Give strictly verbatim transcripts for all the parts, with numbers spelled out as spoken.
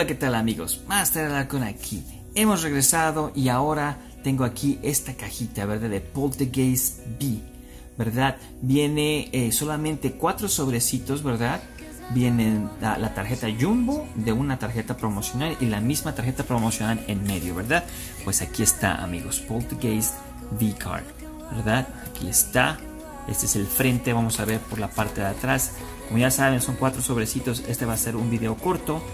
Hola, ¿qué tal amigos? Master Alarcón aquí. Hemos regresado y ahora tengo aquí esta cajita verde de Polteageist V, ¿verdad? Viene eh, solamente cuatro sobrecitos, ¿verdad? Vienen la, la tarjeta Jumbo de una tarjeta promocional y la misma tarjeta promocional en medio, ¿verdad? Pues aquí está, amigos, Polteageist V Card, ¿verdad? Aquí está. Este es el frente, vamos a ver por la parte de atrás. Como ya saben, son cuatro sobrecitos. Este va a ser un video corto.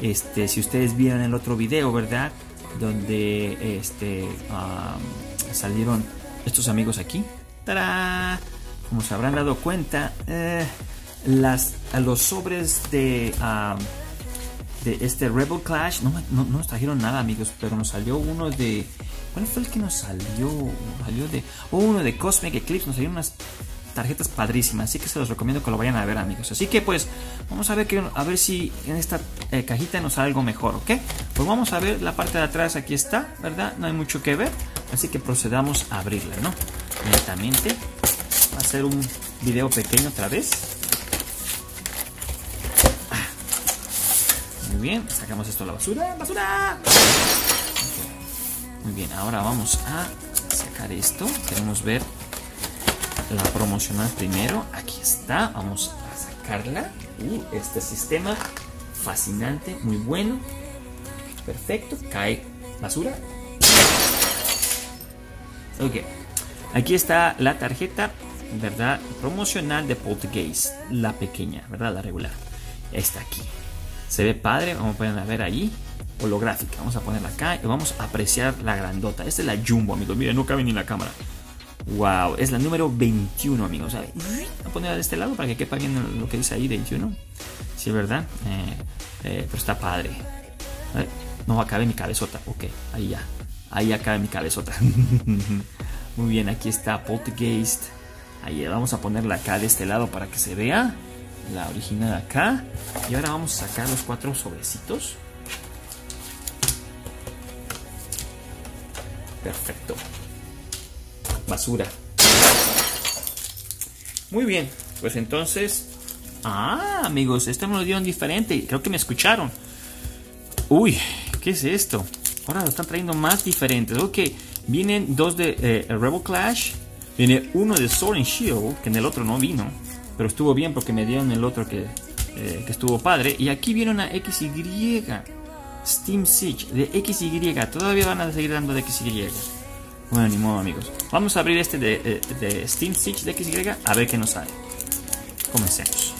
Este, si ustedes vieron el otro video, ¿verdad? Donde este, um, salieron estos amigos aquí. ¡Tarán! Como se habrán dado cuenta, eh, las, los sobres de, um, de este Rebel Clash no, no, no nos trajeron nada, amigos, pero nos salió uno de... ¿Cuál fue el que nos salió? Nos salió de... Oh, uno de Cosmic Eclipse. Nos salieron unas tarjetas padrísimas, así que se los recomiendo que lo vayan a ver, amigos. Así que pues vamos a ver que, a ver si en esta eh, cajita nos sale algo mejor, ¿ok? Pues vamos a ver la parte de atrás, aquí está, ¿verdad? No hay mucho que ver, así que procedamos a abrirla, ¿no? Lentamente. Va a ser un video pequeño otra vez. Muy bien, sacamos esto a la basura. ¡Basura! Muy bien, ahora vamos a sacar esto. Queremos ver la promocional primero. Aquí está, vamos a sacarla. Y este sistema fascinante, muy bueno, perfecto. Cae basura. Ok, aquí está la tarjeta, ¿verdad? Promocional de Polteageist, la pequeña, ¿verdad? La regular. Está aquí, se ve padre, como pueden ver ahí, holográfica. Vamos a ponerla acá y vamos a apreciar la grandota. Esta es la Jumbo, amigos, miren, no cabe ni en la cámara. Wow, es la número veintiuno, amigos. Voy a ponerla de este lado para que quepa bien lo que dice ahí, veintiuno. Sí, ¿verdad? Eh, eh, pero está padre. Eh, no, acá cabe mi cabezota. Ok, ahí ya. Ahí ya cabe mi cabezota. Muy bien, aquí está Polteageist. Ahí vamos a ponerla acá de este lado para que se vea la original acá. Y ahora vamos a sacar los cuatro sobrecitos. Perfecto. Basura. Muy bien, pues entonces... Ah, amigos, esto me lo dieron diferente. Creo que me escucharon. Uy, ¿qué es esto? Ahora lo están trayendo más diferentes. Ok, vienen dos de eh, Rebel Clash. Viene uno de Sword and Shield, que en el otro no vino, pero estuvo bien porque me dieron el otro que, eh, que estuvo padre. Y aquí viene una X Y Steam Siege de X Y. Todavía van a seguir dando de X Y. Bueno, ni modo, amigos. Vamos a abrir este de, de, de Steam Siege de X Y a ver qué nos sale. Comencemos.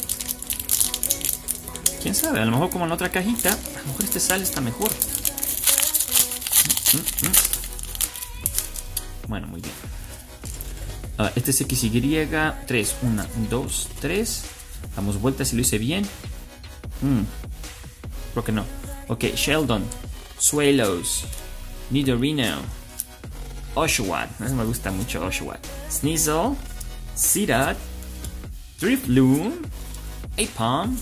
Quién sabe, a lo mejor como en la otra cajita, a lo mejor este sale está mejor. Bueno, muy bien. Uh, este es X Y. tres, uno, dos, tres. Damos vueltas si lo hice bien. Mm, creo que no. Ok, Sheldon, Suelos, Nidorino, Oshawott, no me gusta mucho Oshawott, Sneasel, Seedot, Drifloon, Apom,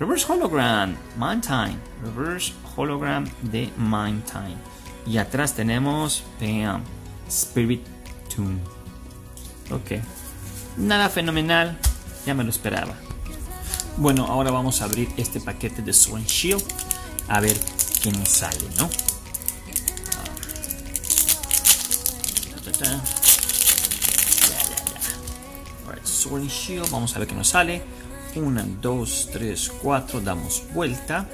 Reverse Hologram, Mantine, Reverse Hologram de Mantine. Y atrás tenemos, bam, Spiritomb. Ok, nada fenomenal, ya me lo esperaba. Bueno, ahora vamos a abrir este paquete de Sword and Shield, a ver qué nos sale, ¿no? Ya, ya, ya. Alright, Sword and Shield. Vamos a ver qué nos sale. Una, dos, tres, cuatro. Damos vuelta.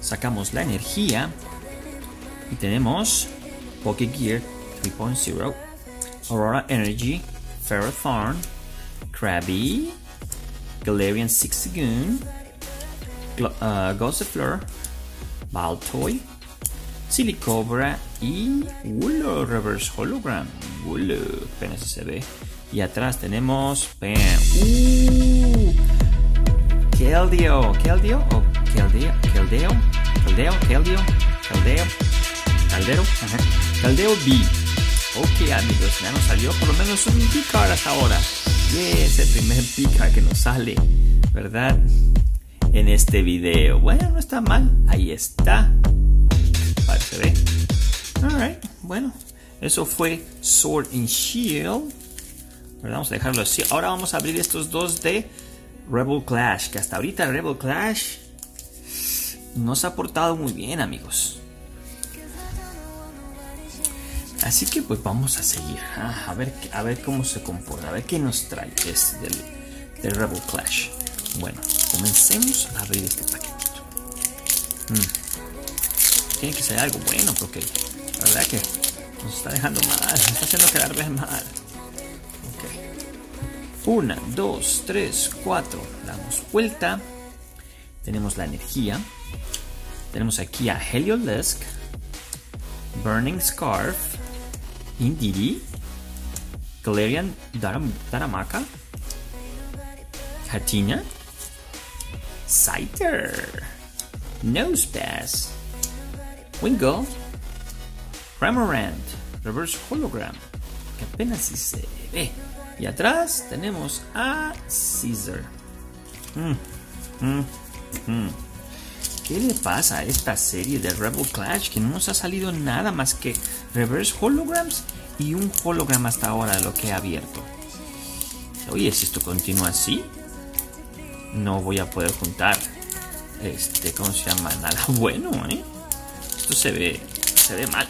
Sacamos la energía. Y tenemos Poké Gear tres punto cero, Aurora Energy, Ferrothorn, Krabby, Galarian Sixagoon, uh, Gossifleur, Baltoy, Silicobra y Willow Reverse Hologram. Willow, apenas se ve. Y atrás tenemos... ¡Bam! ¡Uh! Keldeo. ¿Keldeo? ¿O Keldeo? ¿Keldeo? ¿Keldeo? ¿Keldeo? ¿Keldeo? ¿Caldero? Ajá. Keldeo V. Ok, amigos, ya nos salió por lo menos un V-Card hasta ahora. Yeah, es el primer V-Card que nos sale, ¿verdad? En este video. Bueno, no está mal. Ahí está. Se ve. Alright, bueno, eso fue Sword and Shield, ¿verdad? Vamos a dejarlo así. Ahora vamos a abrir estos dos de Rebel Clash, que hasta ahorita Rebel Clash no se ha portado muy bien, amigos. Así que pues vamos a seguir, ah, a, ver, a ver cómo se comporta, a ver qué nos trae este del, del Rebel Clash. Bueno, comencemos a abrir este paquetito. mm. Tiene que ser algo bueno, porque la verdad que nos está dejando mal, nos está haciendo quedar bien mal. Ok, una, dos, tres, cuatro, damos vuelta. Tenemos la energía. Tenemos aquí a Heliolisk, Burning Scarf, Indiri, Galarian Daram Daramaka, Hatina, Scyther, Nosepass, Wingull, Cramorant, Reverse Hologram, que apenas si se ve. Y atrás tenemos a Scizor. mm, mm, mm. ¿Qué le pasa a esta serie de Rebel Clash que no nos ha salido nada más que Reverse Holograms y un holograma hasta ahora de lo que he abierto? Oye, si esto continúa así, no voy a poder juntar, este, ¿cómo se llama? Nada bueno, ¿eh? Esto se ve, se ve mal.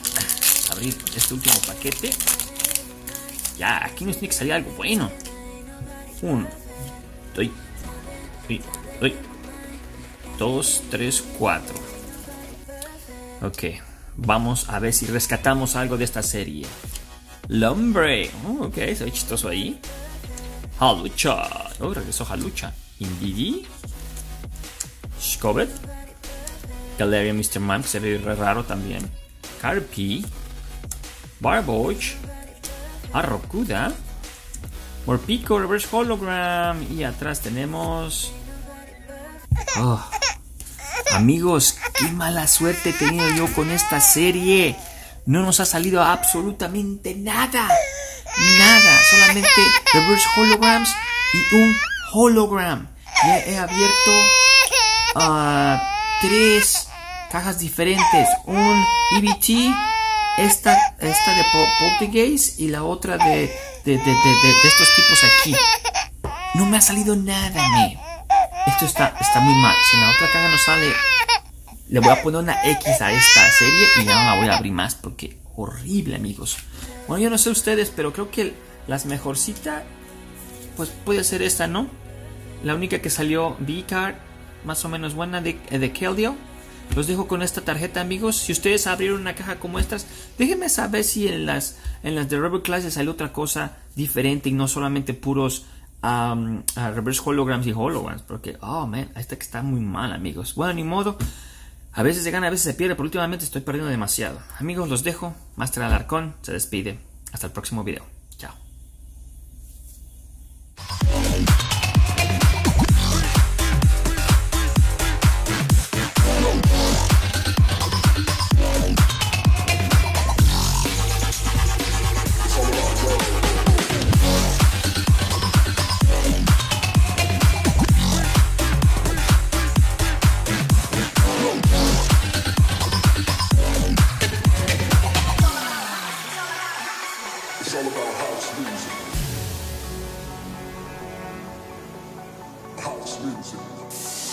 Abrir este último paquete. Ya, aquí nos tiene que salir algo bueno. Uno, doy, doy, doy. dos, tres, cuatro. Ok, vamos a ver si rescatamos algo de esta serie. Lombre, oh, ok, se ve chistoso ahí. Halucha, oh, regresó Halucha. Indeedee, Shkovet, Galarian mister Mime, que se ve re raro también. Carpi, Barboach, Arrocuda, Morpico, Reverse Hologram. Y atrás tenemos... Oh. Amigos, qué mala suerte he tenido yo con esta serie. No nos ha salido absolutamente nada. Nada, solamente Reverse Holograms y un hologram. Ya he abierto uh, tres cajas diferentes. Un E V T, esta, esta de Polteageist y la otra de, de, de, de, de, de estos tipos aquí. No me ha salido nada, me. Esto está, está muy mal. Si en la otra caja no sale, le voy a poner una X a esta serie y ya no la voy a abrir más porque horrible, amigos. Bueno, yo no sé ustedes, pero creo que las mejorcitas pues puede ser esta, ¿no? La única que salió V-Card más o menos buena de, de Keldeo. Los dejo con esta tarjeta, amigos. Si ustedes abrieron una caja como estas, déjenme saber si en las, en las de Rebel Clash salió otra cosa diferente y no solamente puros... Um, a Reverse Holograms y Holograms, porque, oh man, esta que está muy mal, amigos. Bueno, ni modo, a veces se gana, a veces se pierde, pero últimamente estoy perdiendo demasiado. Amigos, los dejo. Master Alarcón se despide. Hasta el próximo video. Chao. House music.